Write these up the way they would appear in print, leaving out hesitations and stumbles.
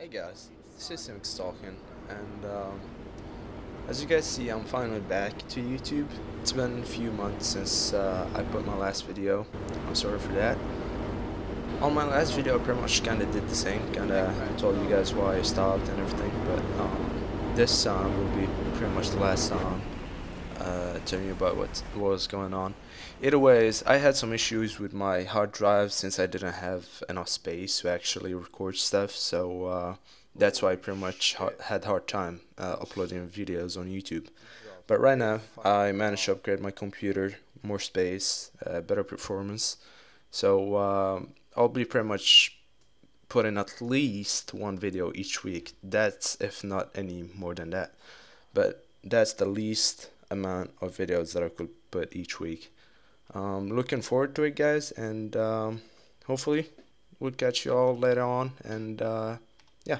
Hey guys, this is SimX talking, and as you guys see, I'm finally back to YouTube. It's been a few months since I put my last video. I'm sorry for that. On my last video, I pretty much kind of did the same, kind of told you guys why I stopped and everything, but this time will be pretty much the last time telling you about what was going on. Either ways, I had some issues with my hard drive since I didn't have enough space to actually record stuff, so that's why I pretty much had a hard time uploading videos on YouTube. But right now, I managed to upgrade my computer, more space, better performance, so I'll be pretty much putting at least one video each week. That's if not any more than that, but that's the least amount of videos that I could put each week. Looking forward to it, guys, and hopefully we'll catch you all later on, and yeah,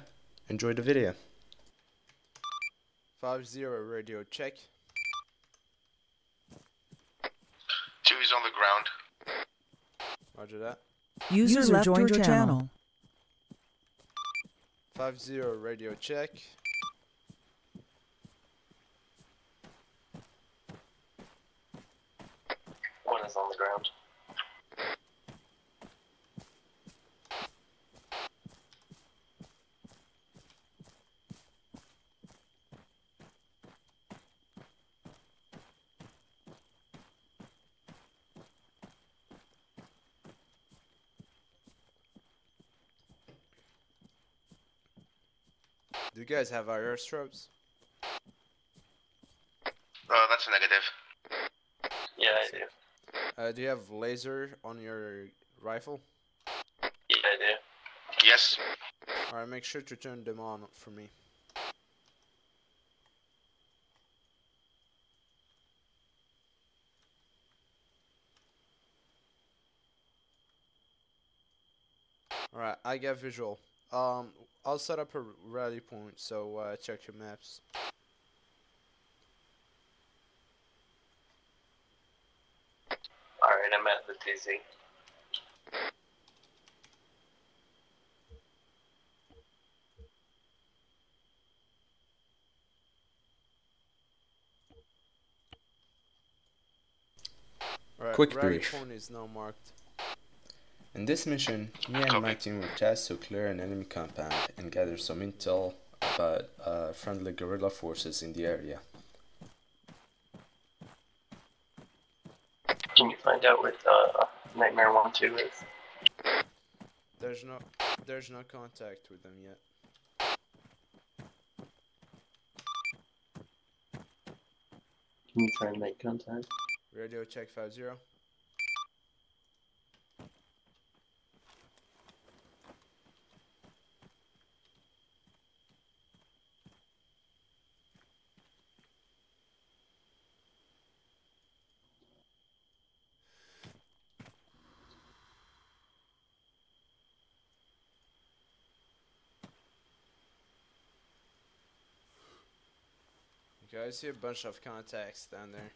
enjoy the video. 50 radio check. Two is on the ground. Roger that. User left your channel. 50 radio check. On the ground. Do you guys have IR strobes? Oh, that's a negative. Yeah, I do. Do you have laser on your rifle? Yeah, I do. Yes. Alright, make sure to turn them on for me. Alright, I got visual. I'll set up a rally point, so check your maps. Alright, I'm at the TZ. Right, quick brief. Phone is now marked. In this mission, me and my team were tasked to clear an enemy compound and gather some intel about friendly guerrilla forces in the area. Can you find out what Nightmare 1-2 is? There's no contact with them yet. Can you try and make contact? Radio check 50. Okay, I see a bunch of contacts down there.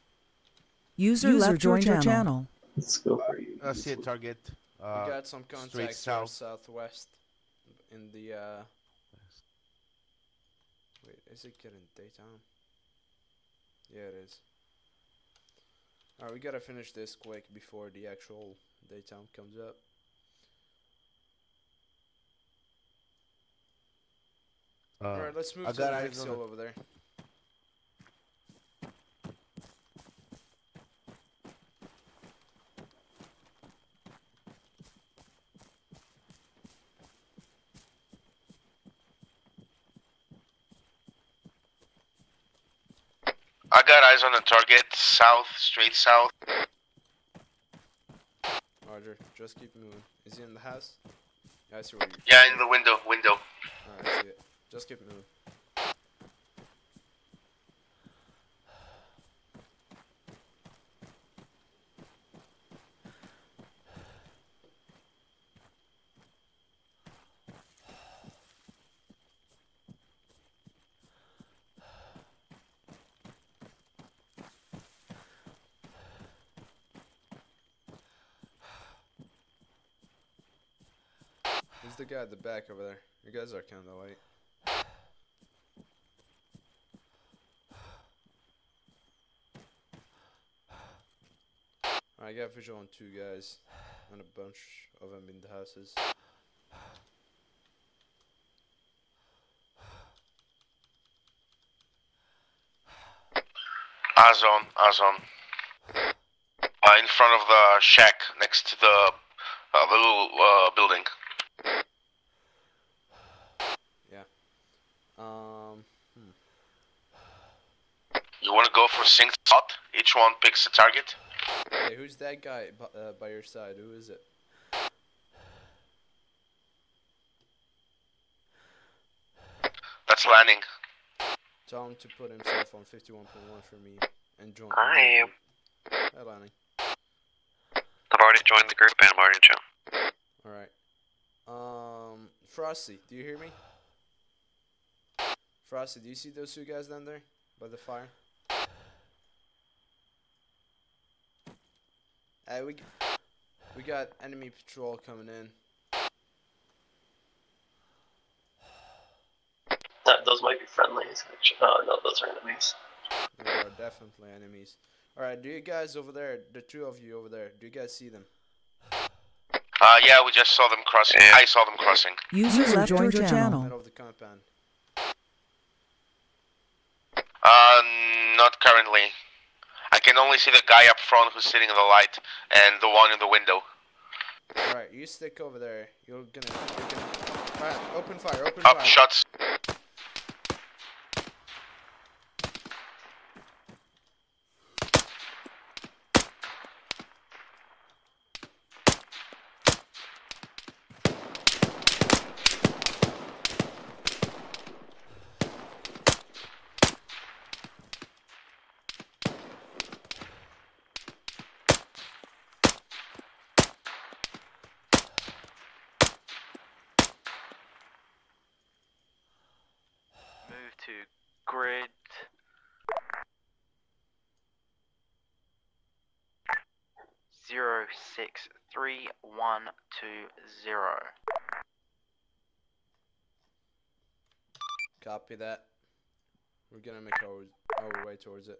User left your channel. Let's go for you. I see a target. We got some contacts from southwest. In the wait, is it getting daytime? Yeah, it is. Alright, we gotta finish this quick before the actual daytime comes up. Alright, let's move to the next hill over there. I got eyes on the target, south, straight south. Roger, just keep moving. Is he in the house? Yeah, I see where you are. Yeah, in the window. Alright, I see it. Just keep moving. Is There's the guy at the back over there. You guys are kind of light. I got visual on two guys and a bunch of them in the houses. Eyes on. In front of the shack next to the little building. Yeah. You want to go for sync spot? Each one picks a target. Hey, who's that guy by your side? Who is it? That's landing. Tell him to put himself on 51.1 for me and join. I am. Hi, landing. I've already joined the group and I'm already in. Alright. Frosty, do you hear me? Frosty, do you see those two guys down there by the fire? Hey, we got enemy patrol coming in. Those might be friendlies. No, those are enemies. They are definitely enemies. Alright, do you guys over there, the two of you over there, do you guys see them? Yeah, we just saw them crossing. Yeah. I saw them crossing. User left your channel. Middle of the compound. Not currently. I can only see the guy up front who's sitting in the light and the one in the window. Alright, you stick over there. You're gonna... Alright, open fire, open fire. Up, shots. Grid 063120. Copy that. We're gonna make our way towards it.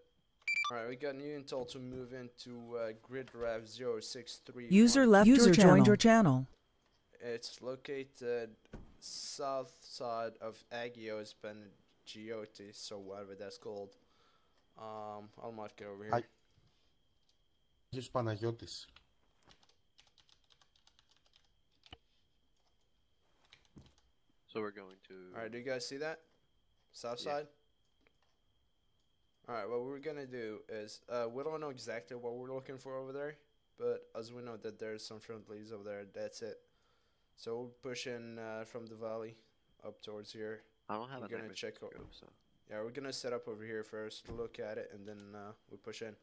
Alright, we got new intel to move into grid rev 063. User joined your channel. It's located south side of Agios Panagiotis, so whatever that's called. I'll mark it over here. Agios Panagiotis. So we're going to... Alright, do you guys see that? South side? Yeah. Alright, what we're going to do is... we don't know exactly what we're looking for over there. But as we know that there's some friendlies over there, that's it. So we're pushing from the valley up towards here. I don't have a name to check over. So. Yeah, we're going to set up over here first, look at it, and then we push in.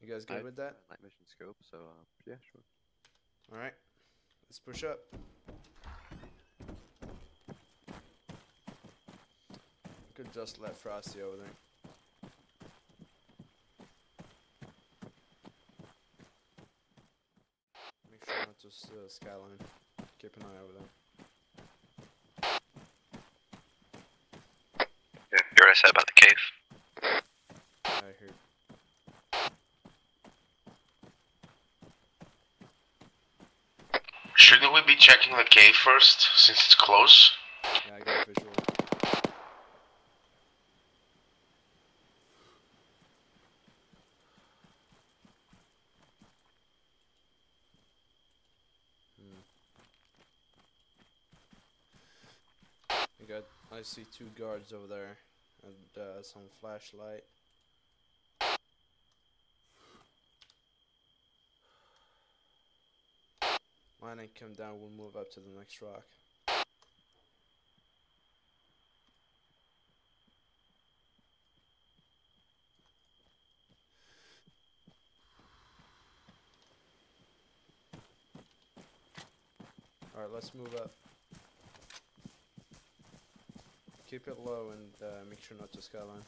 You guys good with that? Night mission scope, so yeah, sure. Alright, let's push up. Could just let Frosty over there. Make sure not just skyline. Keep an eye over there. Yeah, you already said about the cave. I heard. Shouldn't we be checking the cave first, since it's close? Yeah, I got a visual. I see two guards over there and some flashlight. Mine ain't come down, we'll move up to the next rock. Alright, let's move up. Keep it low and make sure not to skyline.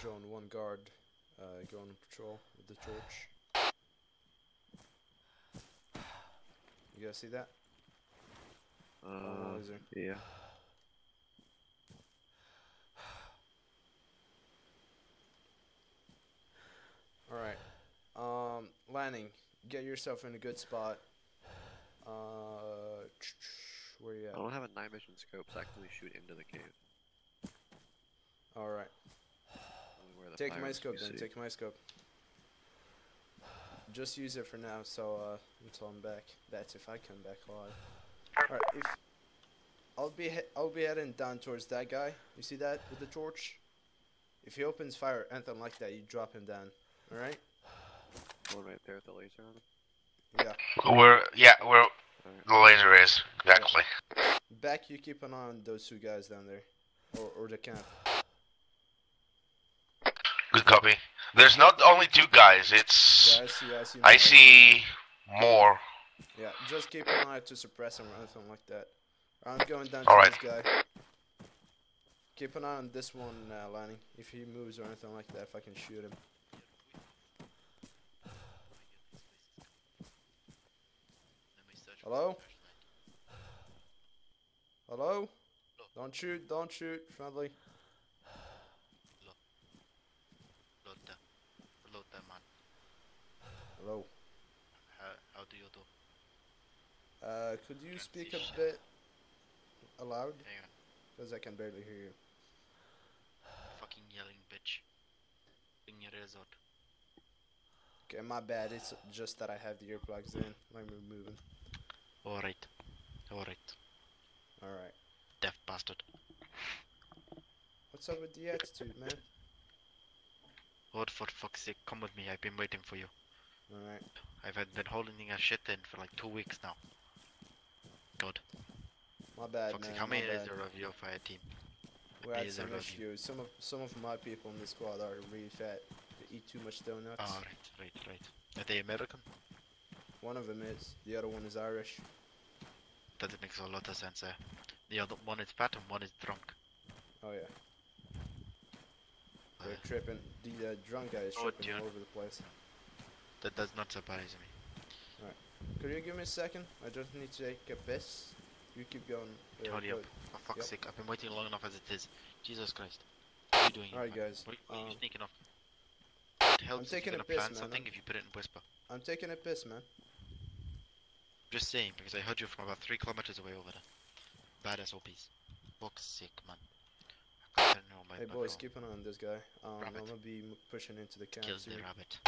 Zone 1 guard, go on patrol with the torch. You guys see that? Yeah. Alright. Landing. Get yourself in a good spot. Where you at? I don't have a night vision scope, so I can only shoot into the cave. Alright. Take my scope then, take my scope. Just use it for now, so until I'm back. That's if I come back alive. Alright, if I'll be heading down towards that guy. You see that with the torch? If he opens fire anthem like that, you drop him down. Alright? One right there with the laser on him. Yeah. Where the laser is, exactly. Back, you keep an eye on those two guys down there. Or the camp. Good copy. There's not only two guys, it's... Yeah, I see more. Yeah, just keep an eye to suppress him or anything like that. I'm going down to this guy. Keep an eye on this one, Lanny. If he moves or anything like that, if I can shoot him. Hello? Hello? Don't shoot, friendly. Hello. How do you do? Could you speak a bit aloud? Hang on. Because I can barely hear you. Fucking yelling, bitch. In your resort. Okay, my bad. It's just that I have the earplugs in. Like we're moving. Alright. Alright. Alright. Deaf bastard. What's up with the attitude, man? What for fuck's sake? Come with me. I've been waiting for you. Alright. I've been holding a shit in for like 2 weeks now. God. My bad, Foxy, man. How many is there of your fire team? We're at some issues. Some of my people in the squad are really fat. They eat too much donuts. Oh, right. Are they American? One of them is. The other one is Irish. That makes a lot of sense there. The other one is fat and one is drunk. Oh yeah. They're tripping. The drunk guy is tripping all over the place. That does not surprise me. Alright. Could you give me a second? I just need to take a piss. You keep going. Hurry up. For fuck's sake, I've been waiting long enough as it is. Jesus Christ. What are you doing? Alright guys. What are you thinking of? It helps if you're gonna plan something if you put it in whisper. I'm taking a piss, man. Just saying, because I heard you from about 3 kilometers away over there. Badass OPs. Fuck's sake, man. I can't know my hey boys, keep an eye on this guy. I'm gonna be pushing into the camp. Kill the rabbit.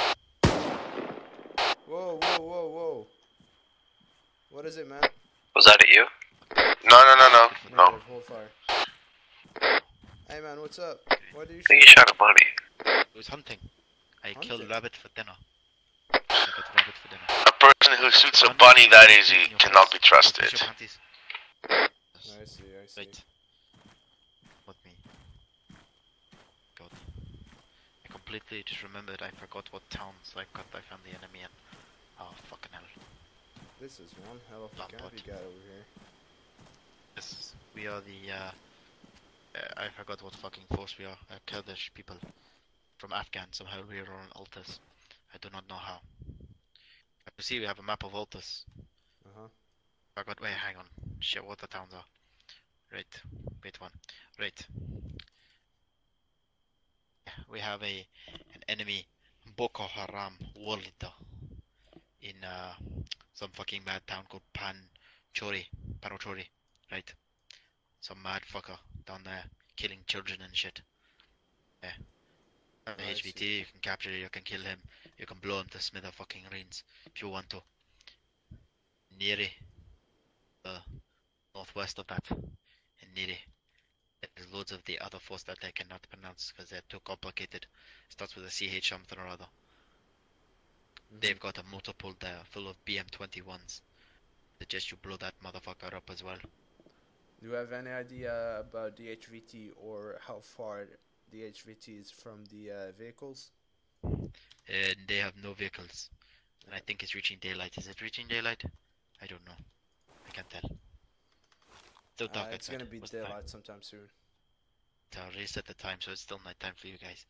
Whoa. What is it, man? Was that at you? No. Hold fire. Hey, man, what's up? Why do you shoot? I think you shot a bunny. It was hunting. I killed a rabbit for dinner. A person who shoots a bunny that easy cannot be trusted. I see. Wait. What me? God. I completely just remembered I forgot what town, so I found the enemy in. Oh, fucking hell. This is one hell of a camp we got over here. Yes, we are the, I forgot what fucking force we are. Kurdish people. From Afghan, somehow we are on Altis. I do not know how. As you see, we have a map of Altis. Uh-huh. I got, wait, hang on. Shit, what the towns are. Right, wait one. Right. We have an enemy, Boko Haram, war leader. In some fucking mad town called Panochori, right? Some mad fucker down there killing children and shit. Yeah. HVT, you can capture, you can kill him, you can blow him to smither fucking reins if you want to. Neri, northwest of that, in Neri. There's loads of the other force that I cannot pronounce because they're too complicated. Starts with a CH something or other. They've got a motor pool there full of BM-21s. Suggest you blow that motherfucker up as well. Do you have any idea about the HVT or how far the HVT is from the vehicles? They have no vehicles. And I think it's reaching daylight. Is it reaching daylight? I don't know. I can't tell. Still dark. It's gonna be daylight sometime soon. I'll reset the time so it's still night time for you guys.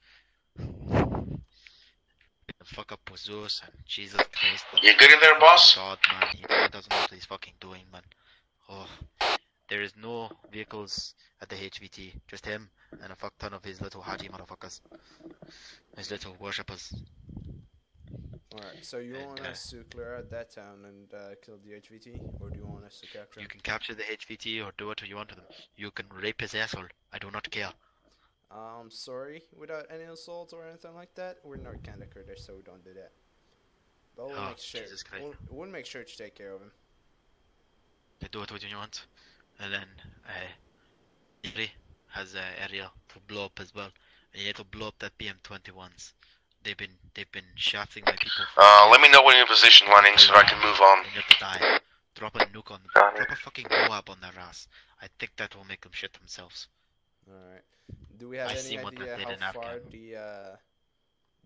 fuck up with Zeus and Jesus Christ. You good in there, boss? God, man, he doesn't know what he's fucking doing, man. Oh, there is no vehicles at the HVT, just him and a fuck ton of his little Haji motherfuckers, his little worshippers. Alright, so you want us to clear out that town and kill the HVT, or do you want us to capture him? You can capture the HVT or do whatever you want to them. You can rape his asshole. I do not care. I'm sorry, without any assault or anything like that, we're not kinda Kurdish, so we don't do that. But we'll make sure. Jesus Christ. We'll make sure to take care of him. They do what you want, and then Neri has an area to blow up as well. And you have to blow up that BM-21s. They've been shafting my people. Let me know when you're position landing so I can move on. They need to die. Drop a nuke on them. Drop a fucking Moab on their ass. I think that will make them shit themselves. Alright. Do we have any idea how far the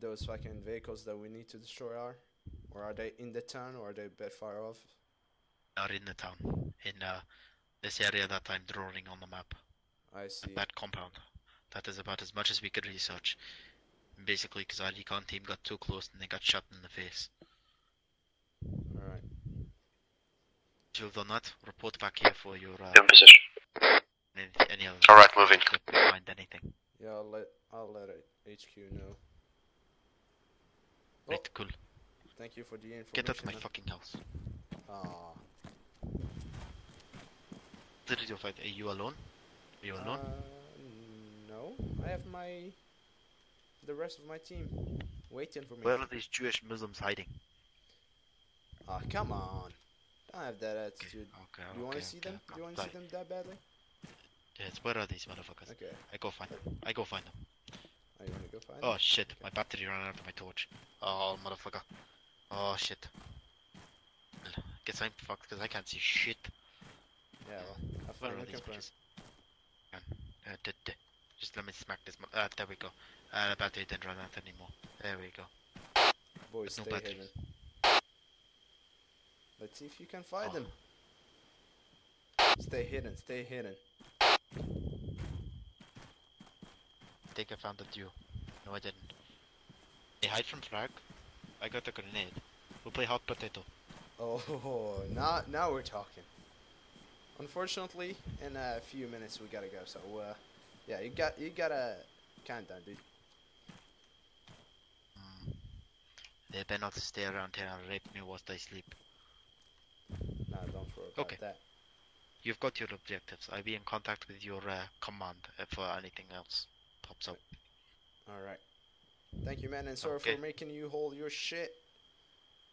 those fucking vehicles that we need to destroy are? Or are they in the town, or are they a bit far off? Are in the town. In this area that I'm drawing on the map. I see. That compound. That is about as much as we could research. Basically, because our recon team got too close and they got shot in the face. Alright. If you've done that, report back here for your... Any other... Alright, moving. Find anything. Yeah, I'll let HQ know. Right, cool. Thank you for the information. Get out of my fucking house. Aww. Did you fight? Are you alone? Are you alone? No. I have the rest of my team waiting for me. Where are these Jewish Muslims hiding? Ah, come on. Don't have that attitude. Okay, do you want to see them? Do you want to see them that badly? Yes, where are these motherfuckers? Okay. I go find them. Are you gonna go find them? Oh shit, okay. My battery ran out of my torch. Oh motherfucker. Oh shit. Guess I'm fucked because I can't see shit. Yeah, well, where are these bitches? Just let me smack this. There we go. The battery didn't run out anymore. There we go. Boys, no battery. Let's see if you can find them. Stay hidden. I think I found you. No, I didn't. They hide from frag. I got a grenade. We'll play hot potato. Oh, now we're talking. Unfortunately, in a few minutes we gotta go. So, yeah, you gotta calm down, dude. They better not stay around here and rape me whilst I sleep. Nah, don't worry about that. You've got your objectives. I'll be in contact with your command if anything else pops up. Alright. Thank you, man, and sorry for making you hold your shit.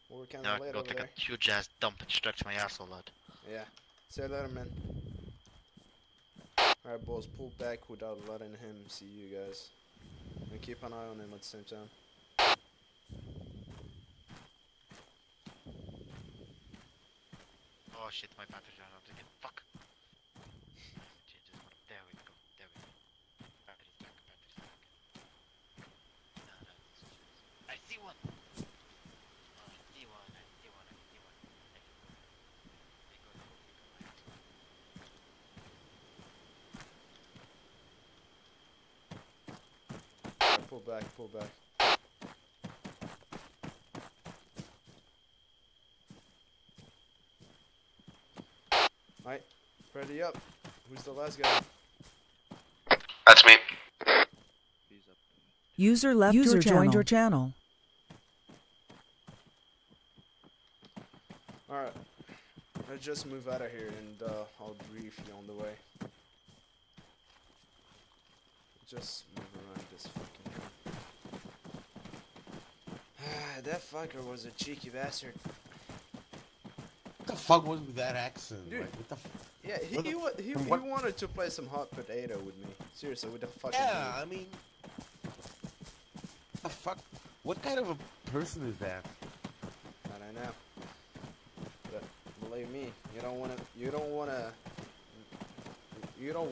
We're kinda late over there. A huge ass dump and stretch my ass a lot. Yeah. See you later, man. Alright, boys, pull back without letting him see you guys. And keep an eye on him at the same time. Oh shit, my battery ran out again. Fuck! There we go, Battery's back. I see one! Right, pull back. Alright, ready up. Who's the last guy? That's me. User left your channel. Joined your channel. Alright, let's just move out of here and I'll brief you on the way. Just move around this fucking... That fucker was a cheeky bastard. What the fuck was with that accent? Dude, like, what the f yeah, he wanted to play some hot potato with me. Seriously, with the fucking I mean, what the fuck? What kind of a person is that? I don't know. But believe me, you don't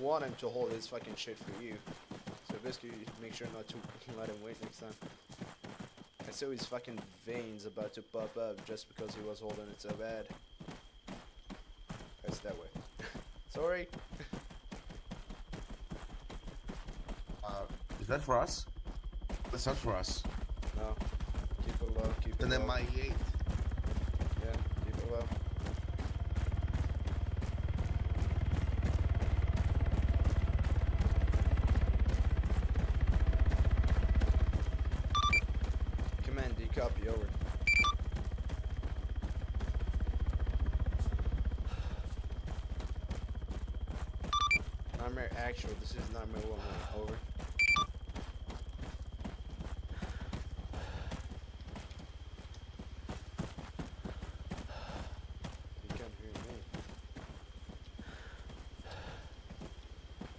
want him to hold his fucking shit for you. So basically, make sure not to let him wait next time. I saw his fucking veins about to pop up just because he was holding it so bad. That's that way. Sorry. Is that for us? That's not for us. No. Keep a low, keep it low. And then my 8. Yeah, keep it low. Command, D copy, over. Nightmare actual, this is Nightmare 1-1, over.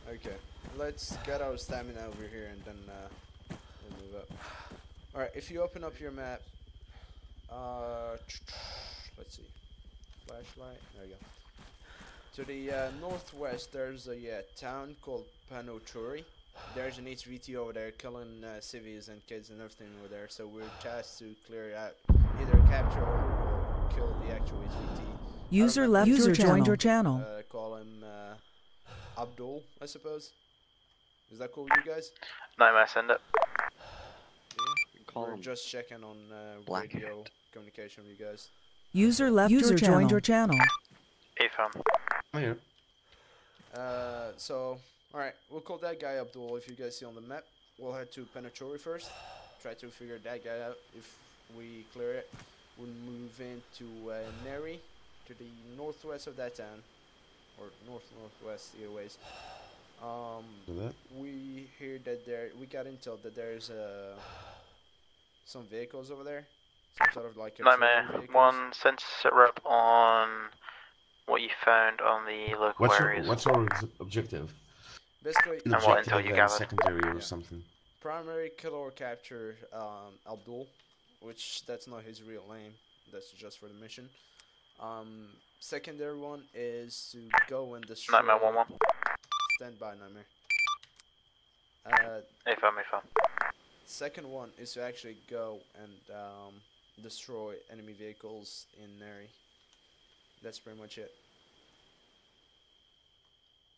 Okay, let's get our stamina over here and then we'll move up. Alright, if you open up your map, let's see, flashlight, there you go. To the northwest, there's a town called Panochori. There's an HVT over there killing civvies and kids and everything over there, so we're tasked to clear it out, either capture or kill the actual HVT. User left, user joined your channel. Call him Abdul, I suppose. Is that cool with you guys? Nightmare, send up. Yeah, we're just checking on radio communication with you guys. User left, user joined your channel. Hey, fam. I'm here. So, alright, we'll call that guy Abdul if you guys see on the map. We'll head to Panochori first. Try to figure that guy out. If we clear it, we'll move into Neri, to the northwest of that town. Or north-northwest, either ways. We hear that we got intel that there's some vehicles over there. Some sort of like... Nightmare, one census rep on what you found on the local areas. What's your objective? Basically, and what intel you gather? Secondary or something. Primary, kill or capture Abdul, which that's not his real name. That's just for the mission. Secondary one is to go and destroy. Nightmare 1-1. Stand by, Nightmare. If I'm. Second one is to actually go and destroy enemy vehicles in Neri. That's pretty much it.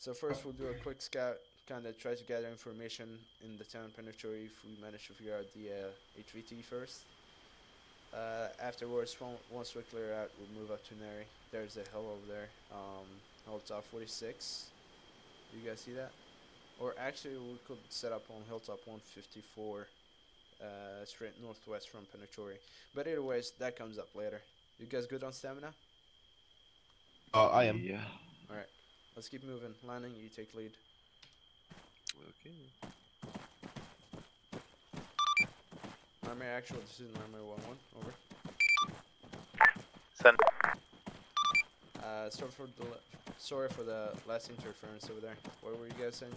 So first we'll do a quick scout, kind of try to gather information in the town Panochori if we manage to figure out the HVT first. Afterwards, once we clear out, we'll move up to Neri. There's a hill over there, Hilltop 46. Do you guys see that? Or actually, we could set up on Hilltop 154, straight northwest from Panochori. But either ways, that comes up later. You guys good on stamina? I am. Yeah. Alright, let's keep moving. Landing, you take lead. Okay. Nightmare actual, this is Nightmare 1-1, over. Send. Sorry for the last interference over there. What were you guys saying?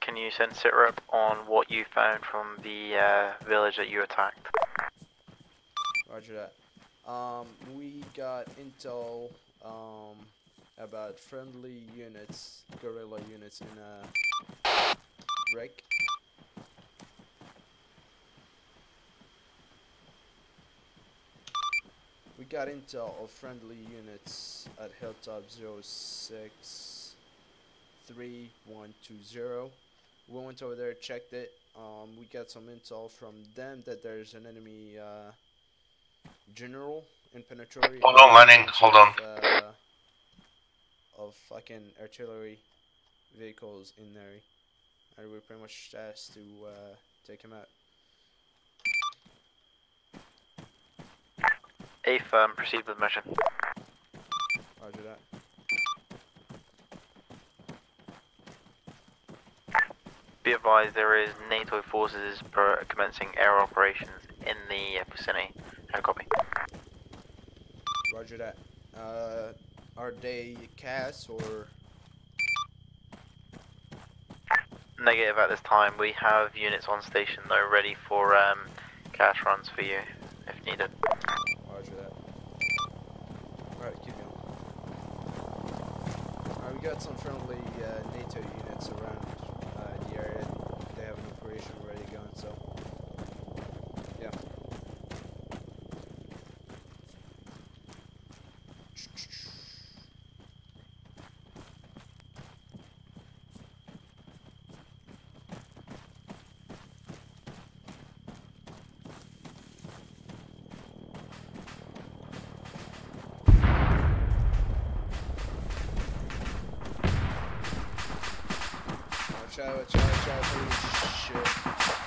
Can you send Sitrep on what you found from the village that you attacked? Roger that. We got intel about friendly units, guerrilla units in a wreck. We got intel of friendly units at Hilltop 063120. We went over there, checked it. We got some intel from them that there's an enemy general in Panochori. Hold on, landing. Hold on. Of fucking artillery vehicles in Neri, and we're pretty much tasked to take him out. A-firm, proceed with mission. Roger that. Be advised, there is NATO forces commencing air operations in the vicinity. No copy. Roger that. Are they CAS or...? Negative at this time. We have units on station though, ready for CAS runs for you, if needed. Alright, keep going. Alright, we got some friendly NATO units around the area. They have an operation already going, so... Yeah. shower, shower, shower. Holy shit.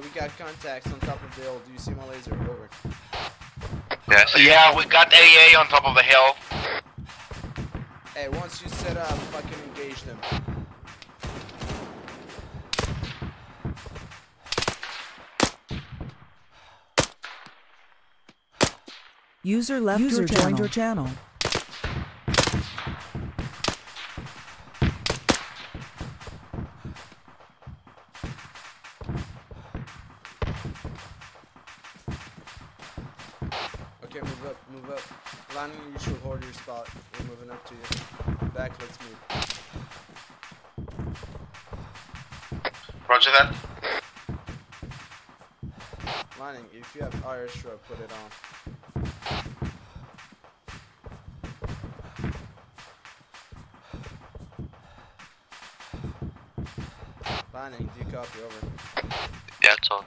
We got contacts on top of the hill. Do you see my laser? Over. Yes. Yeah, we got AA on top of the hill. Hey, once you set up, fucking engage them. User left. User joined your channel. If you have IR stroke, put it on. Lining, do you copy? Over. Yeah, it's on.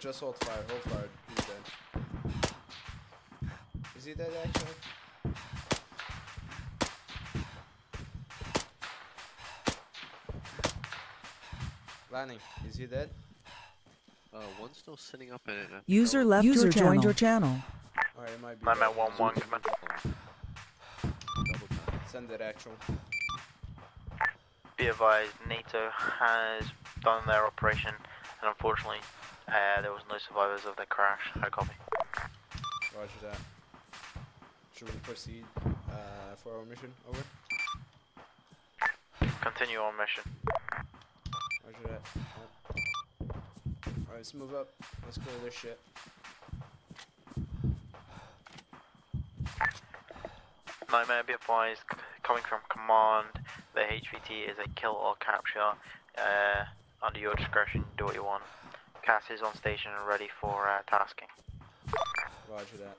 Just hold fire, he's dead. Is he dead actually? Lanning, is he dead? One's still sitting up in it. User left, user joined your channel. Alright, it might be. I'm at 1-1, come on. Send it actual. Be advised, NATO has done their operation, and unfortunately, there was no survivors of the crash. I copy. Roger that. Should we proceed for our mission? Over. Continue our mission. Roger that. Alright, let's move up. Let's clear this shit. Nightmare, be advised. Coming from command, the HVT is a kill or capture. Under your discretion, do what you want. CAS is on station and ready for tasking. Roger that.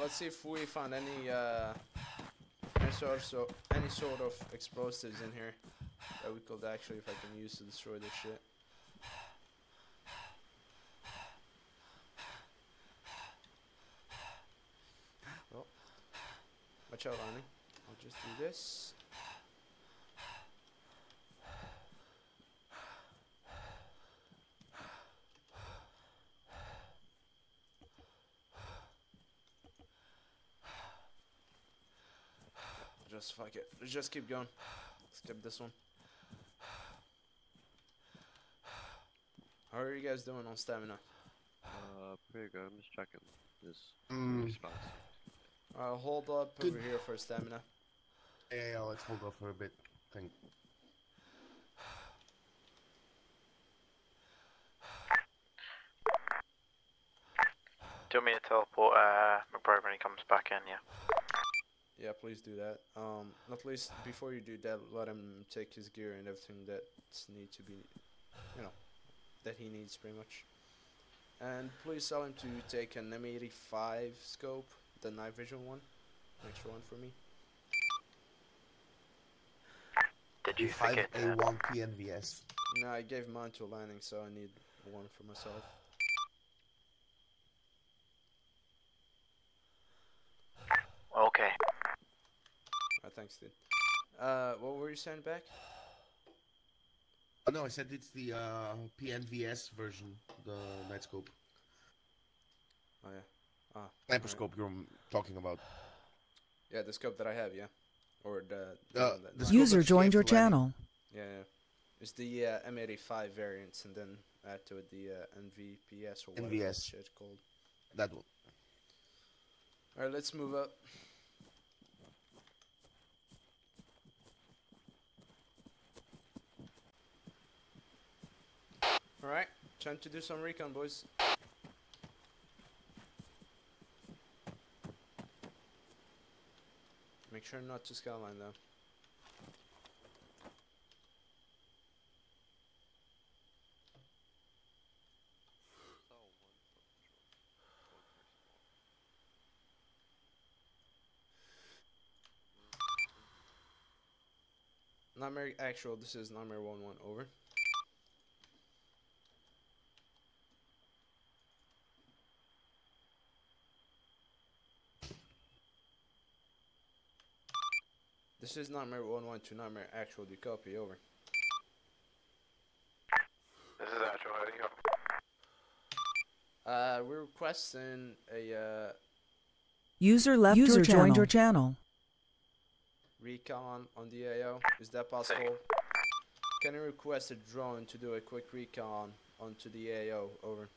Let's see if we found any sort of explosives in here that we could actually, if I can use to destroy this shit. Watch out, honey. I'll just do this. Just fuck it. Let's just keep going. Skip this one. How are you guys doing on stamina? Pretty good. I'm just checking this response. Hold up over here for stamina. Yeah, let's hold up for a bit. Do you want me to teleport McBride when he comes back in, yeah? Yeah, please do that. Not least, before you do that, let him take his gear and everything that needs to be, you know, that he needs pretty much. And please tell him to take an M85 scope, the night vision one, extra one for me. Did you forget that? A1 PNVS. No, I gave mine to landing, so I need one for myself. Okay. Alright, thanks, dude. What were you saying back? Oh, no, I said it's the PNVS version, the night scope. Oh, yeah. Ah, sniper scope you're talking about. Yeah, the scope that I have, yeah. Or the user joined your channel. Yeah, yeah. It's the M85 variants, and then add to it the NVPS or whatever that shit's called. That one. Alright, let's move up. Alright, time to do some recon, boys. Make sure not to skyline though. Nightmare actual, this is Nightmare 1-1 over. This is Nightmare 1-1 to Nightmare actual, do you copy, over? This is actual, how do you copy? We're requesting a user joined your channel. Recon on the AO, is that possible? Same. Can you request a drone to do a quick recon onto the AO, over?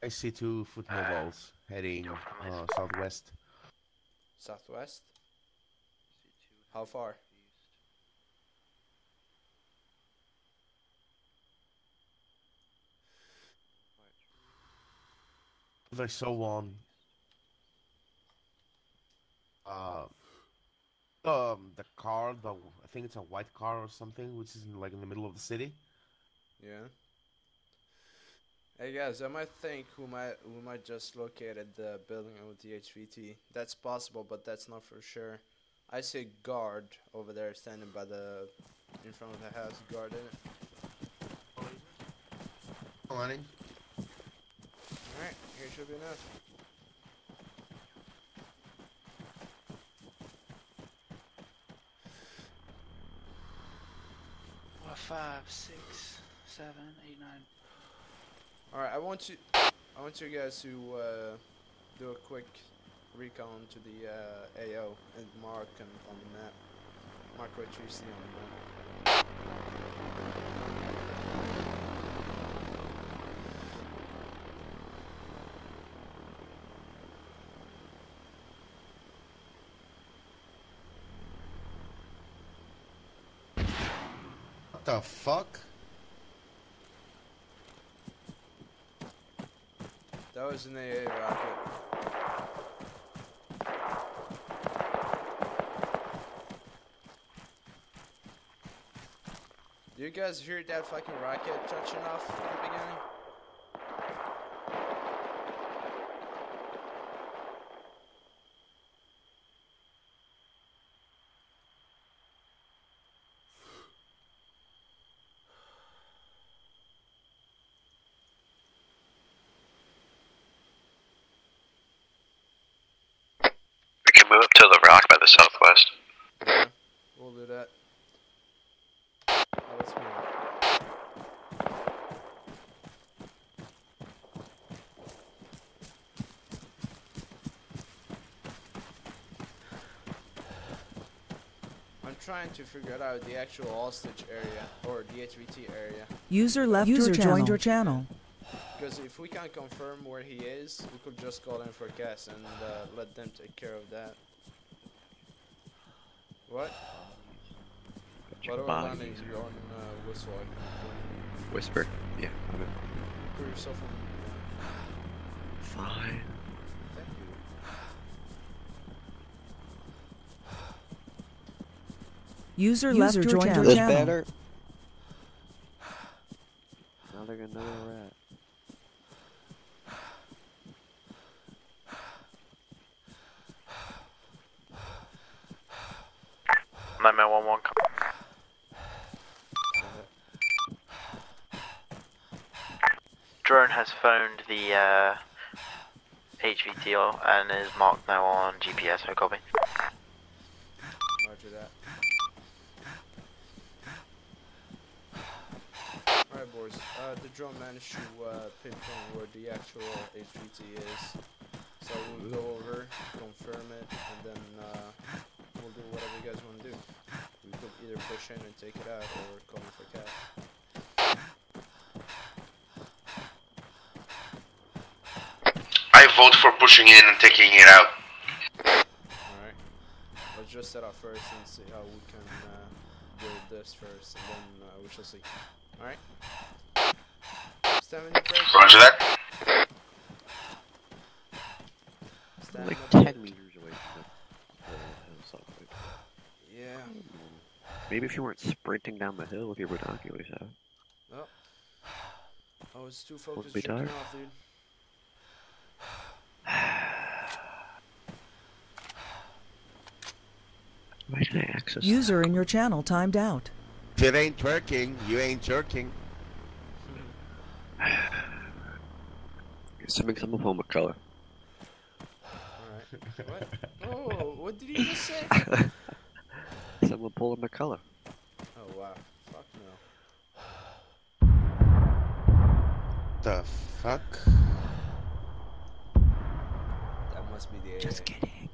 I see two foot mobiles heading southwest. Southwest? How far? I saw one. The car, I think it's a white car or something, which is like in the middle of the city. Yeah. Hey guys, I might think we might just located the building with the HVT. That's possible, but that's not for sure. I see a guard over there standing by the in front of the house, guarding it. Alright, here should be enough. Well, 5, 6, 7, 8, 9. Alright, I want you guys to do a quick recon to the AO and mark and on the map. Mark what you see on the map. What the fuck? That was an AA rocket. Do you guys hear that fucking rocket touching off in the beginning? Southwest. Yeah, we'll do that. Let's move. I'm trying to figure out the actual hostage area or the HVT area. User joined your channel. Because if we can't confirm where he is, we could just call in for CAS and let them take care of that. What? What about landings? You're on Whistle, I think. Whisper? Yeah, I'm in. Put yourself on. Fine. Thank you. User left joined your channel. Better. Now they're gonna know where we're at. Nightmare 1-1, come on. Drone has phoned the HVTO and is marked now on GPS, I copy. Roger that. Alright boys, the drone managed to pinpoint where the actual HVT is. So we'll go over, confirm it, and then we'll do whatever you guys want to do. We could either push in and take it out, or we're coming for CAS. I vote for pushing in and taking it out. Alright. Let's just set up first and see how we can build this first, and then we shall see. Alright? Roger that. Like 10 meters away from the hill. Yeah. Maybe if you weren't sprinting down the hill with your binoculars out. Oh. I was too focused on jerking off, dude. Why did I access User in your channel timed out. If it ain't working, you ain't jerking. SimX, I'm a home of color. What? Oh, what did he just say? Someone pulled my color. Oh wow. Fuck no. The fuck? That must be the AA. Just kidding.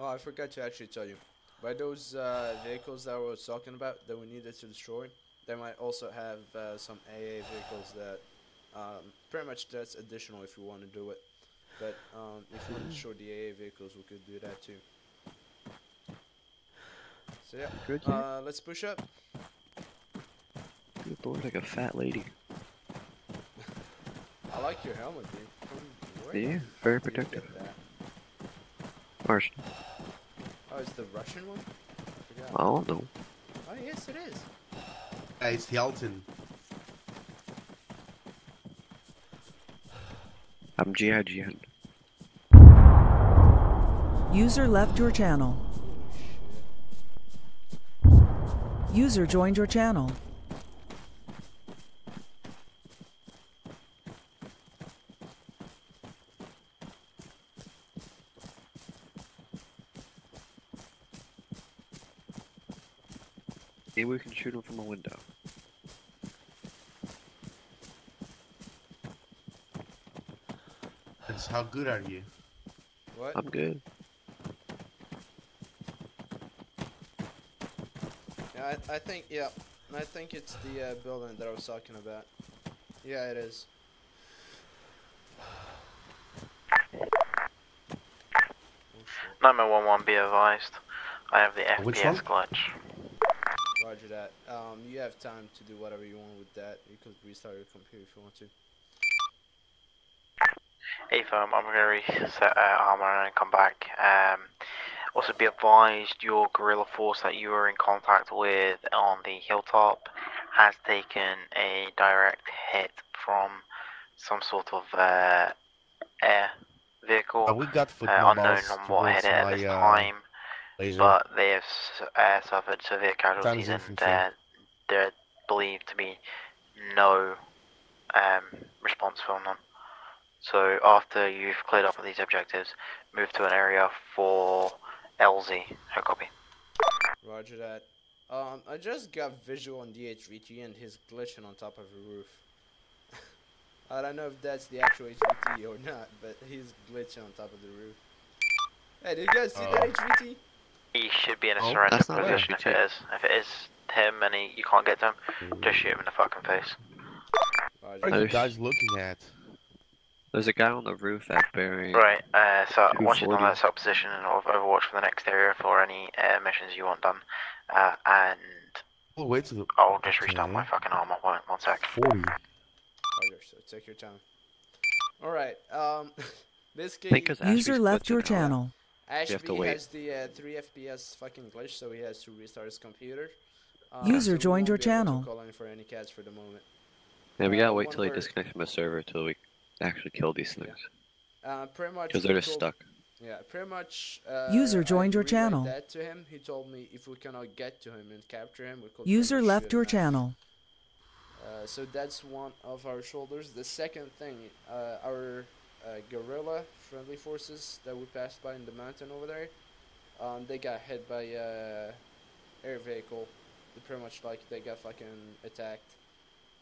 Oh, I forgot to actually tell you. By those vehicles that I was talking about that we needed to destroy, they might also have some AA vehicles that pretty much that's additional if you want to do it, but if you want to show the AA vehicles, we could do that too. So yeah, good, let's push up. Good boy, like a fat lady. I like your helmet, dude. Yeah, very protective. Martian. Oh, it's the Russian one? I don't know. Oh yes, it is. Yeah, it's Helton. I'm G.I.G.N. User left your channel. User joined your channel. Maybe we can shoot him from a window. How good are you? What? I'm good. Yeah, I think it's the building that I was talking about. Yeah, it is. Number 11, be advised. I have the FPS glitch. Roger that. You have time to do whatever you want with that. You could restart your computer if you want to. Hey firm, I'm gonna reset armor and come back. Also be advised your guerrilla force that you were in contact with on the hilltop has taken a direct hit from some sort of air vehicle. We got unknown on what hit it at this time, but they have suffered severe casualties and they're believed to be no response from them. So after you've cleared up with these objectives, move to an area for LZ. I copy. Roger that. I just got visual on the HVT and he's glitching on top of a roof. I don't know if that's the actual HVT or not, but he's glitching on top of the roof. Hey, did you guys see that HVT? He should be in a surrender position if it is. If it is him and you can't get to him, just shoot him in the fucking face. What are you guys looking at? There's a guy on the roof at bearing. Right, so I want you to know that's our position and overwatch for the next area for any missions you want done. And oh, wait till the... I'll just restock my fucking armor. One sec. 40. Roger, so take your time. Alright, this game... User left your channel. Ashby has the 3 FPS fucking glitch, so he has to restart his computer. User so joined your channel. Calling for any CAS for the moment. Yeah, we gotta wait till he disconnects from the server till we actually kill these things. Yeah. Pretty much. Because they're just stuck. Yeah, pretty much. User joined your channel. That to him, he told me if we cannot get to him and capture him, we could. User left your channel. So that's one of our shoulders. The second thing, our guerrilla friendly forces that we passed by in the mountain over there, they got hit by air vehicle. They pretty much like they got fucking attacked.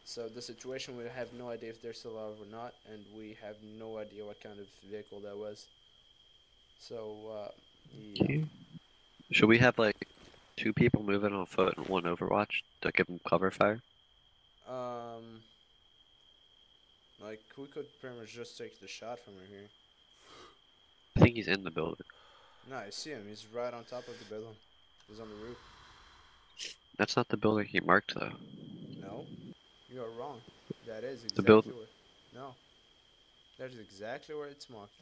So the situation, we have no idea if they're still alive or not, and we have no idea what kind of vehicle that was. So, yeah. Should we have like 2 people moving on foot and 1 overwatch to give them cover fire? Like we could pretty much just take the shot from right here. I think he's in the building. No, I see him. He's right on top of the building. He's on the roof. That's not the building he marked though. No. You are wrong. That is exactly the build... where... No. That is exactly where it's marked.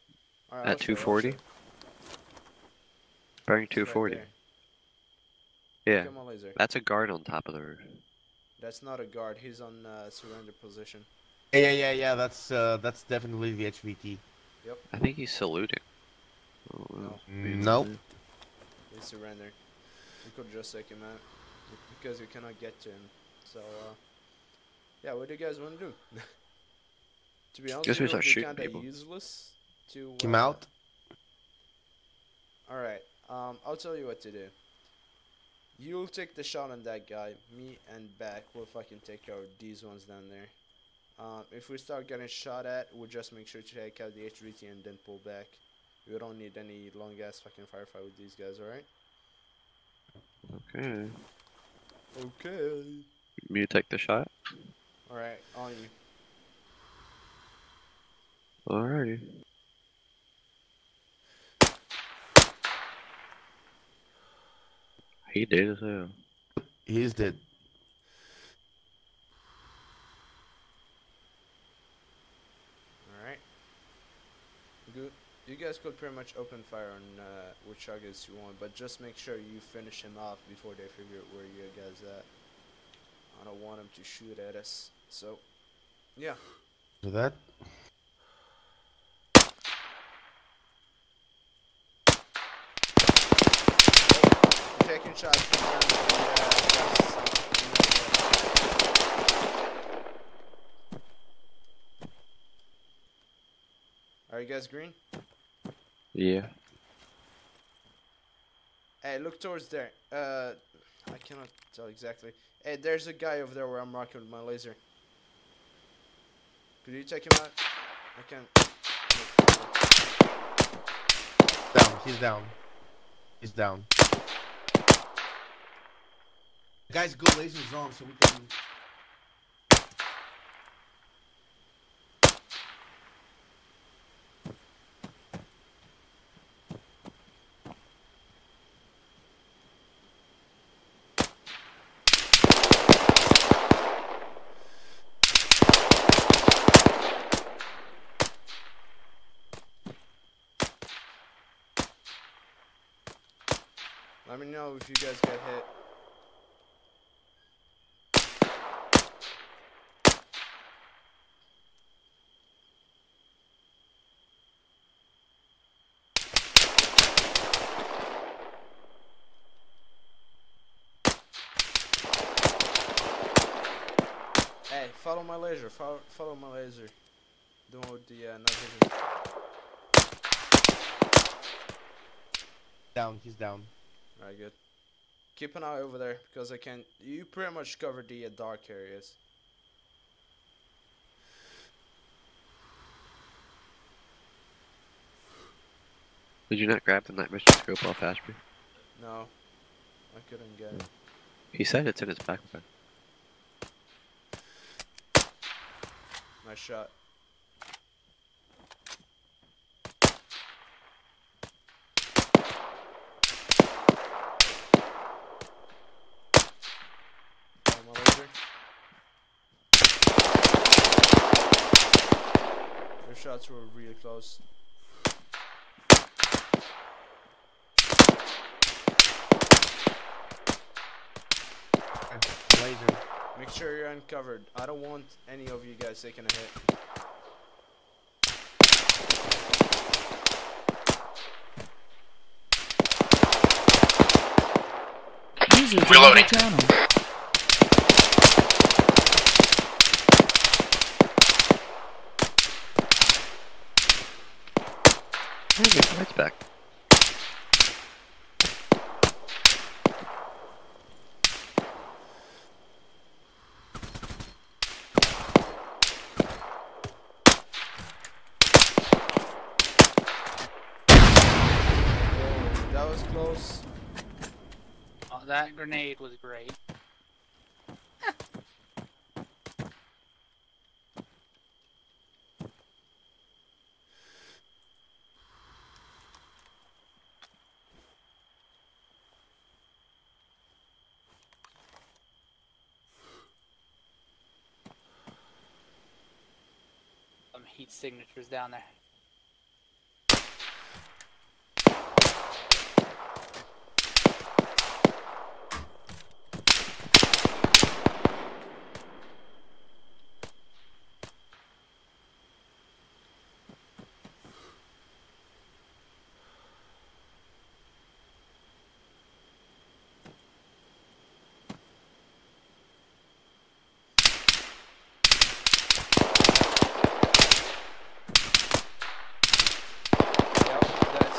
All right, at 240? Bearing 240. Right, yeah. That's a guard on top of the roof. That's not a guard. He's on surrender position. Yeah. That's definitely the HVT. Yep. I think he's saluting. Oh, no. Nope. He surrendered. We could just take him out. Because we cannot get to him. So, yeah, what do you guys want to do? To be honest, we're kinda useless to... Come out? Alright, I'll tell you what to do. You'll take the shot on that guy, me and Back will fucking take care of these ones down there. If we start getting shot at, we'll just make sure to take out the HVT and then pull back. We don't need any long-ass fucking firefight with these guys, alright? Okay. Okay. You take the shot? Alright, on you. Alrighty. He dead as hell. He's dead. Alright. Good. You guys could pretty much open fire on which targets you want, but just make sure you finish him off before they figure out where you guys at. I don't want him to shoot at us. So, yeah. Do that. Taking shots from Are you guys green? Yeah. Hey, look towards there. I cannot tell exactly. Hey, there's a guy over there where I'm marking with my laser. Could you take him out? I can't. Down. He's down. He's down. Guys, go lasers on so we can... Let me know if you guys got hit. Hey, follow my laser, follow my laser. Don't with the night vision. Down, he's down. Alright, good. Keep an eye over there because I can't. You pretty much cover the dark areas. Did you not grab the night vision scope off Ashby? No, I couldn't get it. He said it's in his backpack. Nice shot. shots were really close. Laser. Make sure you're uncovered. I don't want any of you guys taking a hit. Reloading. There's your lights back. Whoa, that was close. That grenade was great. Some heat signatures down there.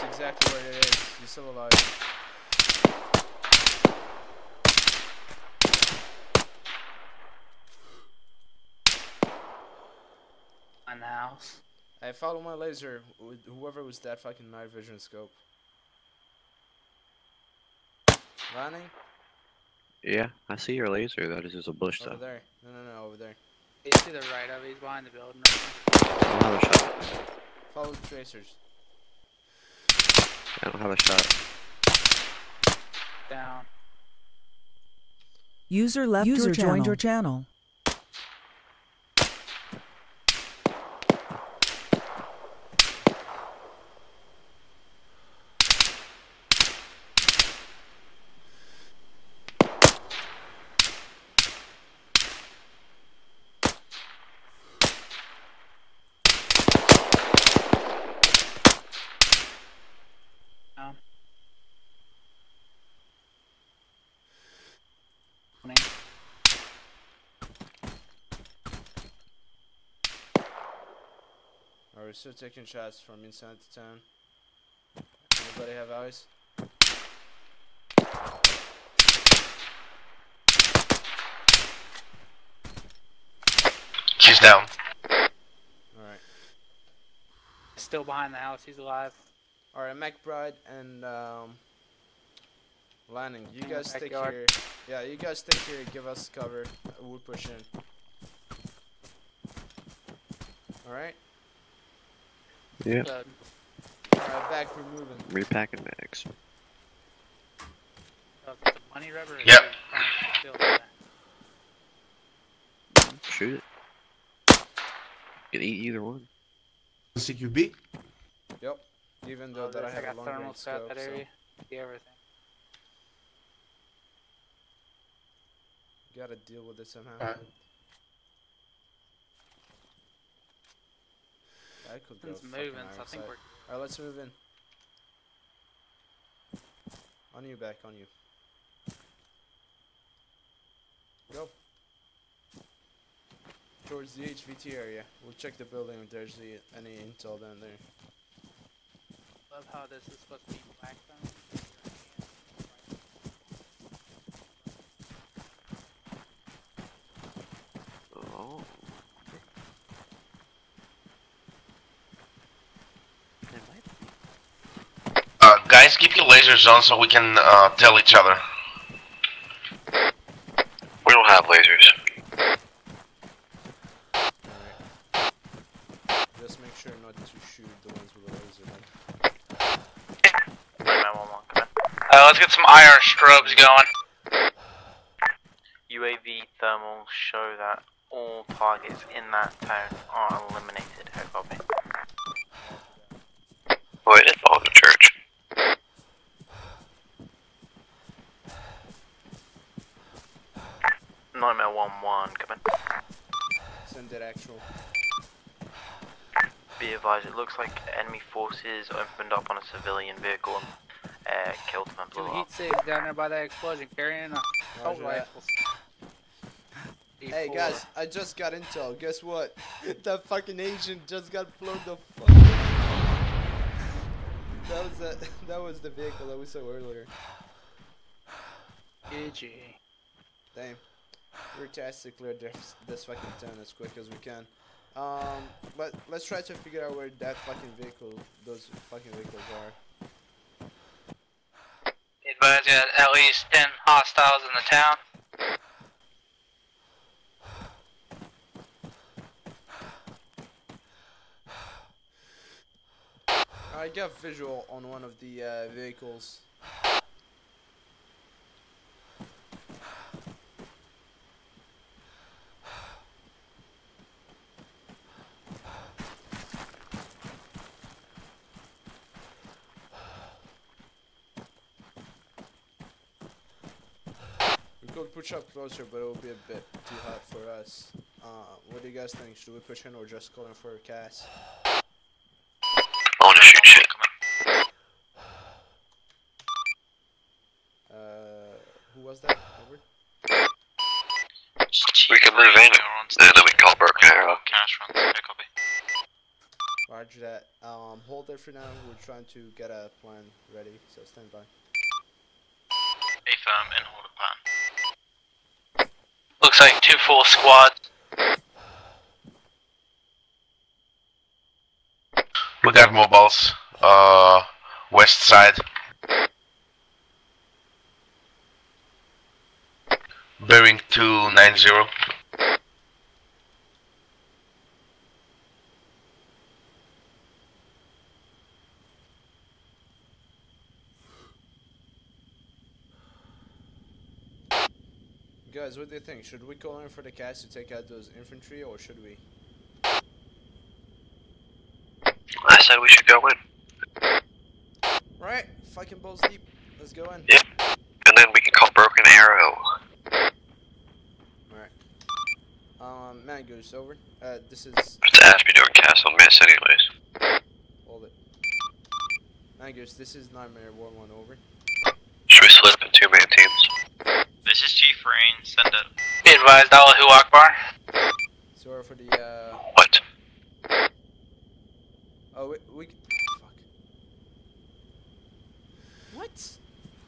Exactly what it is. You're still alive. On the house. I follow my laser. Whoever was that fucking night vision scope. Landing? Yeah, I see your laser. That is just a bush over there. No, over there. He's to the right of it. He's behind the building. Another shot. Follow the tracers. I don't have a shot. Down. User left. User joined your channel. We're still taking shots from inside the town. Anybody have eyes? She's down. Alright. Still behind the house, he's alive. Alright, McBride and Lanning, you guys stick here. Yeah, you guys stick here, give us cover. We'll push in. Alright? Yeah. Alright, back for moving. Repacking bags. Money rubber? Yep. Shoot it. You can eat either one. CQB? Yep. Even though that I have a long thermal scope, that area. So. See everything. Gotta deal with it somehow. I could go moving, so I think we're... Alright, let's move in. On you, back, on you. Go. Towards the HVT area. We'll check the building if there's any intel down there. Love how this is supposed to be black then. Guys, keep your lasers on so we can tell each other. We don't have lasers. Alright. Just make sure not to shoot the ones with the laser. Let's get some IR strobes going. UAV thermal show that all targets in that town are eliminated. Copy. Wait, it's all in the church. Nightmare 1-1, come in. Send it actual. Be advised, it looks like enemy forces opened up on a civilian vehicle and killed them and blew up. Heat 6 down there by that explosion, carrying a assault rifle. Hey guys, I just got intel. Guess what? That fucking Asian just got blown the fuck up. That was the vehicle that we saw earlier. GG. Damn. We're trying to clear this fucking town as quick as we can. But let's try to figure out where that fucking vehicle, those fucking vehicles are. Advise you had at least 10 hostiles in the town. I got visual on one of the vehicles. We could push up closer, but it would be a bit too hot for us. What do you guys think? Should we push in or just call in for a CAS? That over? We can move in and then we call Broken Arrow. Roger that. Hold there for now. We're trying to get a plan ready, so stand by. Be firm and hold a plan. Looks like 2-4 squad. We got mobiles. West side. Bearing 290. Guys, what do you think? Should we call in for the CAS to take out those infantry, or should we? I said we should go in. Right, fucking balls deep. Let's go in. Yep, and then we can call Broken Arrow. Mangoose, over. This is. It's Ashby doing CAS on miss, anyways. Hold it. Mangoose, this is Nightmare 1-1, over. Should we slip in 2-man teams? This is Chief Rain, send it. Be advised, Allahu Akbar. Sorry for the. What? Oh, we. Fuck. What?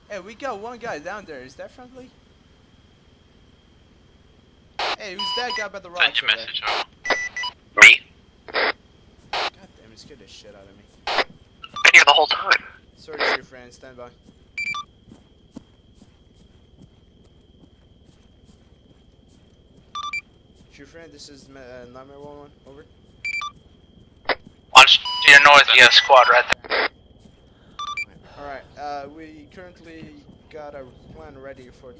Hey, we got one guy down there. Is that friendly? Hey, who's that guy by the rock? Send your message out. Me? God damn, he scared the shit out of me. I've been here the whole time. Sorry to your friend, stand by. True friend, this is Nightmare 1-1, over. Watch to your north, you have squad right there. Alright, we currently got a plan ready for the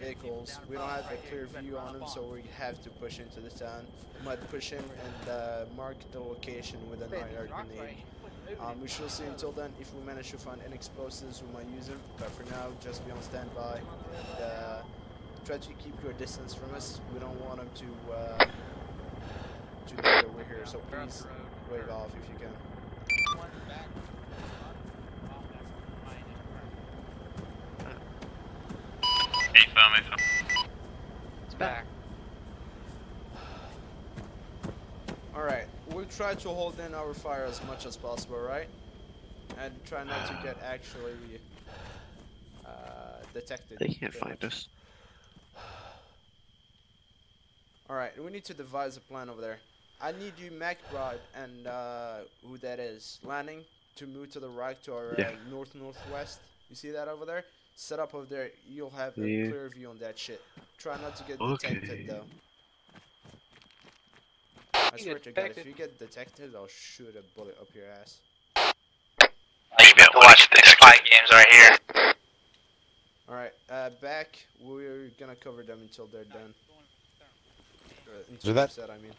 vehicles. We don't have a clear view on them, so we have to push into the town. We might push in and mark the location with an IR grenade. We shall see until then. If we manage to find any explosives, we might use them, but for now, just be on standby and try to keep your distance from us. We don't want them to know that we're here, so please wave off if you can. It's back. Alright, we'll try to hold in our fire as much as possible, right? And try not to get actually detected. They can't find us. Alright, we need to devise a plan over there. I need you, MacBride, and who that is, Lanning, to move to the right to our north-northwest. You see that over there? Set up over there, you'll have a clear view on that shit. Try not to get detected though. I swear to God, if you get detected, I'll shoot a bullet up your ass. You better watch the spy games right here. Alright, back, we're gonna cover them until they're done. Until they're set, I mean.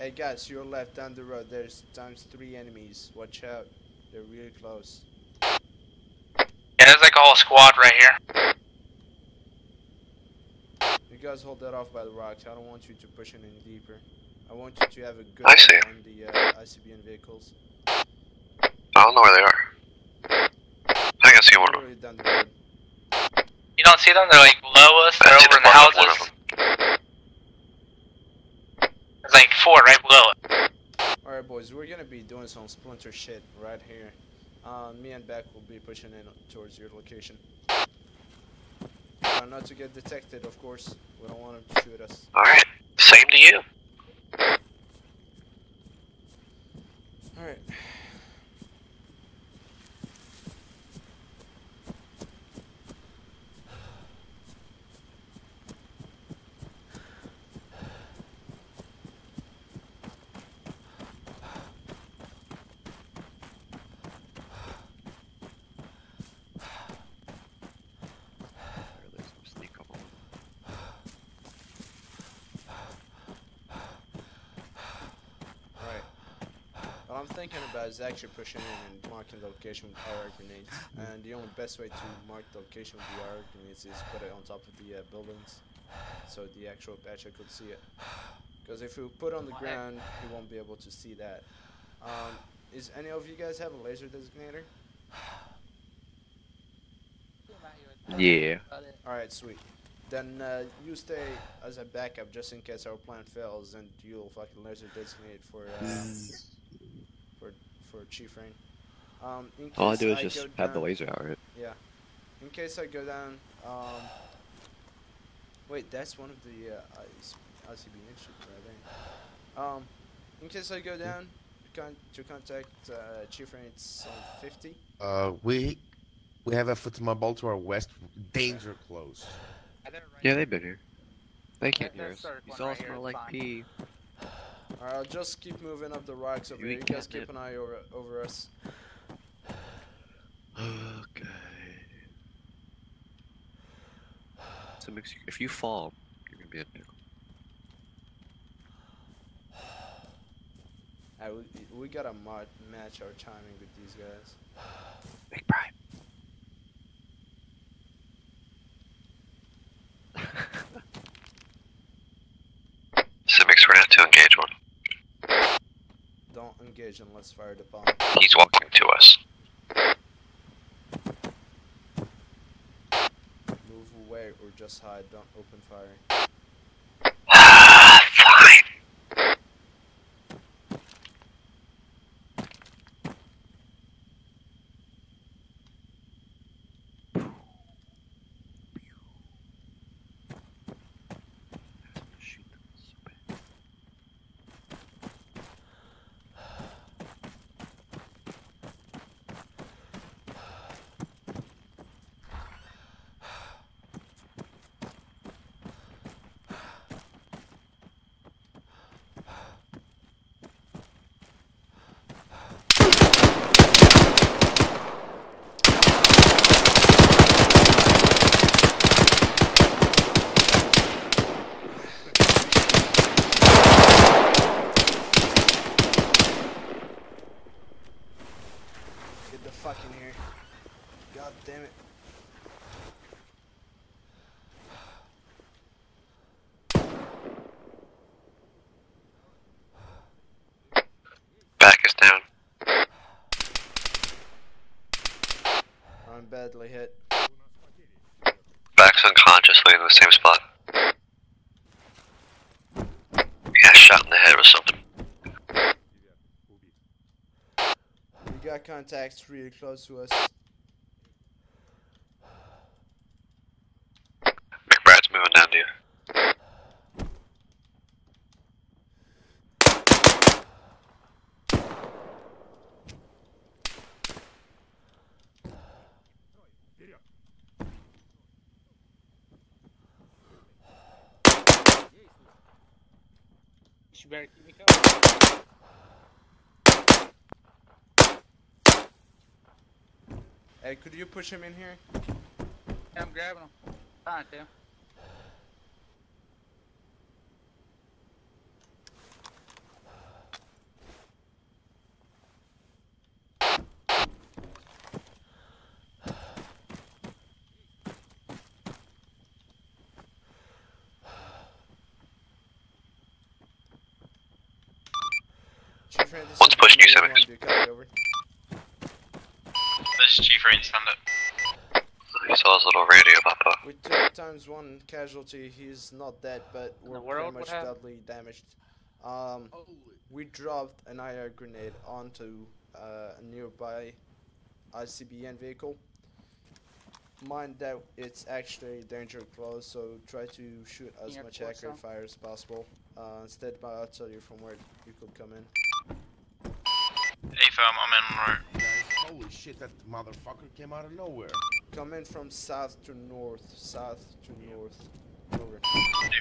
Hey guys, your left down the road, there's ×3 enemies. Watch out, they're really close. Yeah, there's like a whole squad right here. You guys hold that off by the rocks. I don't want you to push in any deeper. I want you to have a good eye on the ICBM vehicles. I don't know where they are. I think I see one of them. You don't see them? They're like below us, they're over in the houses. There's like 4 right below it. Alright boys, we're gonna be doing some splinter shit right here. Me and Beck will be pushing in towards your location. Try not to get detected, of course. We don't want them to shoot us. Alright, same to you. Alright. I'm thinking about is actually pushing in and marking the location with IR grenades. And the only best way to mark the location with the IR grenades is put it on top of the buildings, so the actual patcher could see it. Because if we put it on the ground, he won't be able to see that. Is any of you guys have a laser designator? Yeah. Alright, sweet. Then you stay as a backup just in case our plan fails, and you'll fucking laser designate for... for Chief Rain. All I do is I just have the laser out, right? Yeah. In case I go down, wait, that's one of the ICBM ships right there. In case I go down, to contact Chief Rain, it's on 50. We have a Futama ball to our west, danger close. Yeah, they've been here. They can't hear us. You saw us smell like pee. Alright, I'll just keep moving up the rocks over here. You guys keep an eye over us. Okay. So if you fall, you're gonna be a nickel. Alright, we gotta match our timing with these guys. Big Brian. SimX, we're gonna have to engage one. Don't engage unless fired upon. He's walking to us. Move away or just hide. Don't open fire. Fine. Badly hit. Back's unconsciously in the same spot. He got shot in the head or something. We got contacts really close to us. McBride's moving down to you. Better keep me covered. Hey, could you push him in here? Yeah, I'm grabbing him. Fine, Tim. One's pushing you, SimX. This is Chief Rain, stand up. He saw his little radio pop up. We took ×1 casualty, he's not dead, but we're pretty much badly damaged. We dropped an IR grenade onto a nearby ICBM vehicle. Mind that it's actually danger close, so try to shoot as much accurate fire as possible. Instead, I'll tell you from where you could come in. Hey fam, I'm in right. Holy shit, that motherfucker came out of nowhere. Come in from south to north, north. Over. Hey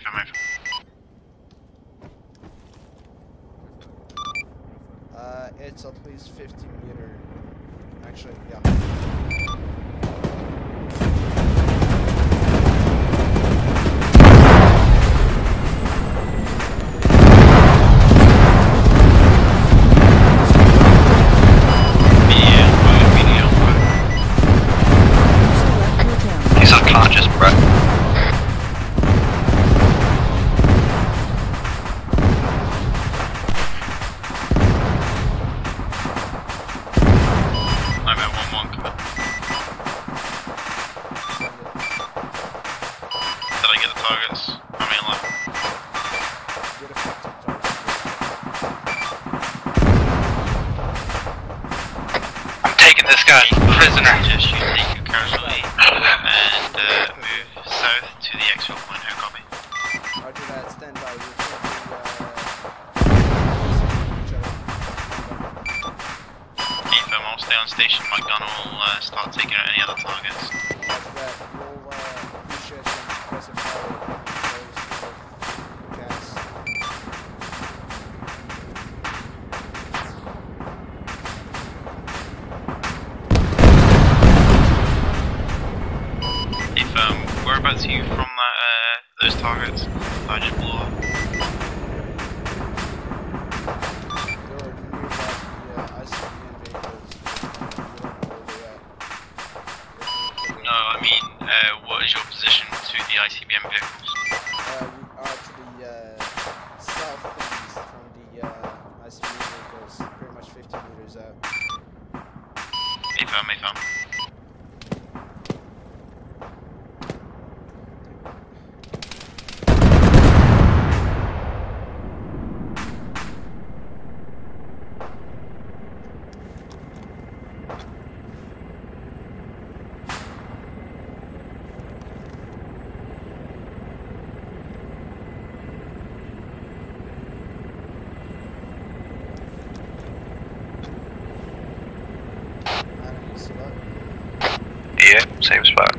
fam, it's at least 50 meter. Actually, yeah. Same spot.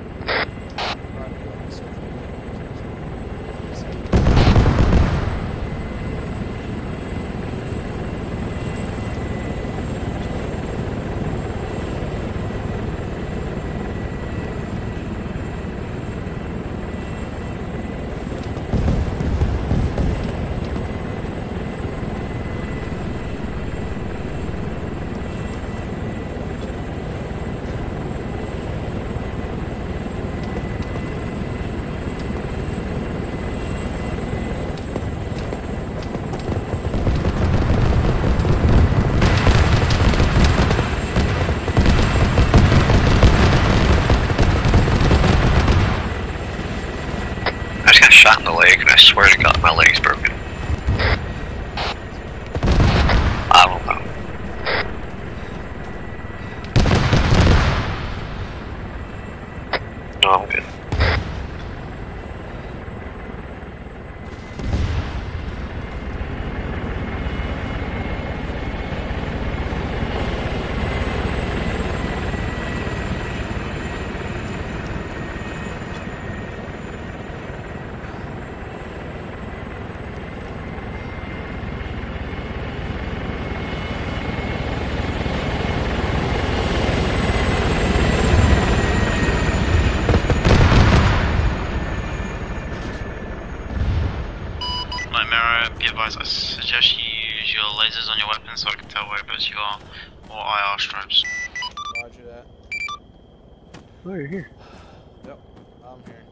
Shot in the leg, and I swear to God, my leg's broken. I don't know. No, I'm good. Oh, you're here. Yep, I'm here.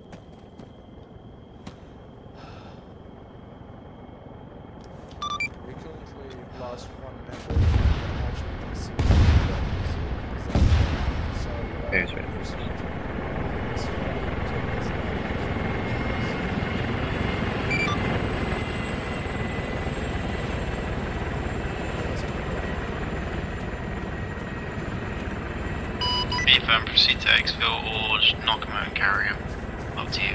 We currently lost one member. There's right. Be firm, proceed to exfil or just knock him out and carry him. Up to you.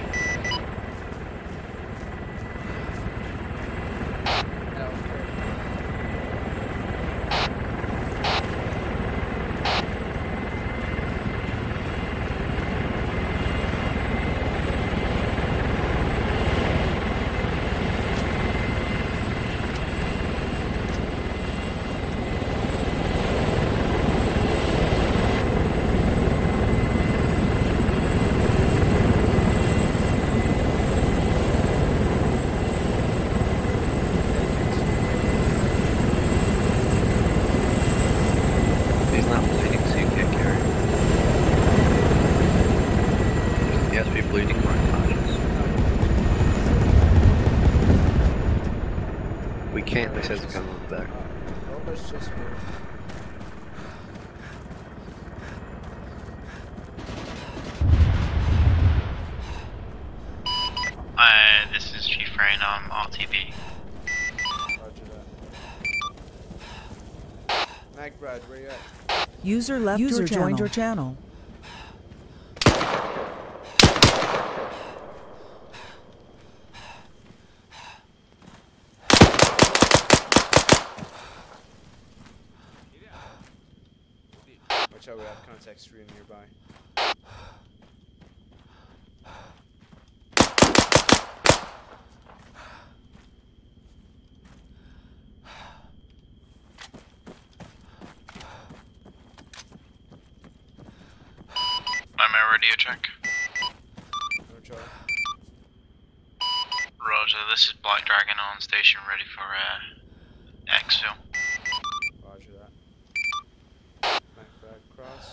User left your channel. Joined your channel. Watch out, we have contact stream nearby. Check. Roger. Roger, this is Black Dragon on station, ready for exfil. Roger that. Black Dragon cross.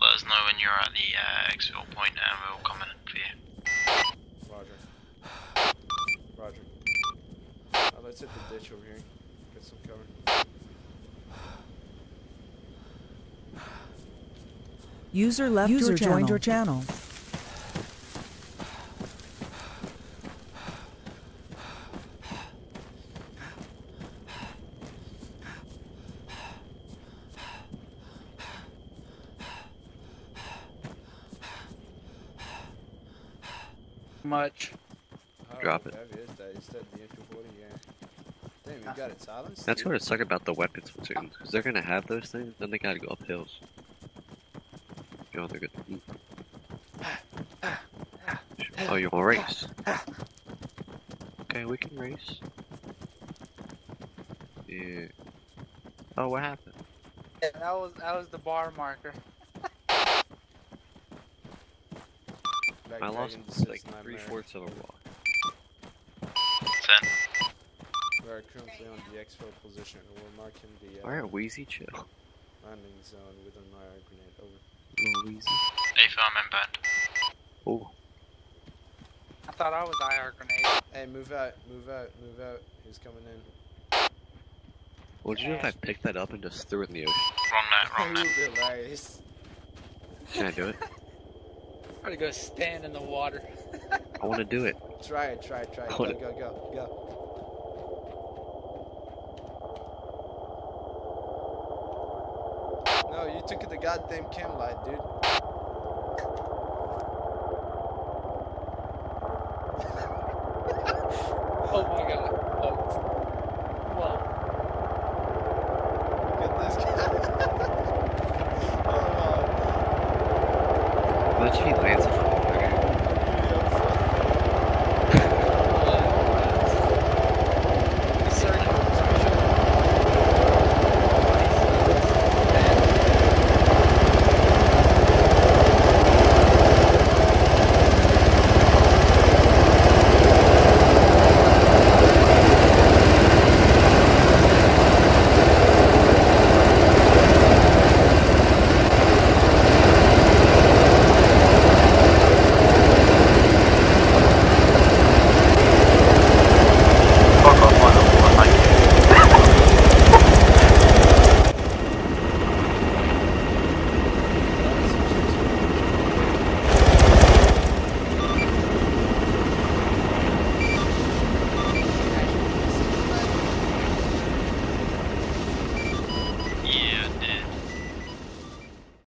Let us know when you're at the exfil point and we'll come in for you. Roger. Roger. Let's hit the ditch over here. Get some cover. User left your channel. Joined your channel. Much. Drop it. Damn, you got it silenced. That's what it's like about the weapons platoons, because they're gonna have those things, then they gotta go up hills. Oh, they're good. Oh, you wanna race? Okay, we can race. Yeah. Oh, what happened? Yeah, that was the bar marker. I lost like 3/4 of a walk. 10. We are currently on the exfil position. We're marking the. All right, Wheezy, chill. Landing zone with an IR grenade over. Easy. Oh. I thought I was IR grenade. Hey, move out, move out, move out. He's coming in. Would you know if I picked that up and just threw it in the ocean? Wrong net. Nice. Can I do it? I'm gonna go stand in the water. I wanna do it. Try it, try it, try it. Go, go, go, go. You took the goddamn cam light, dude. Oh my god. Oh. Whoa. Look at this guy. Oh. Wow. What's he like?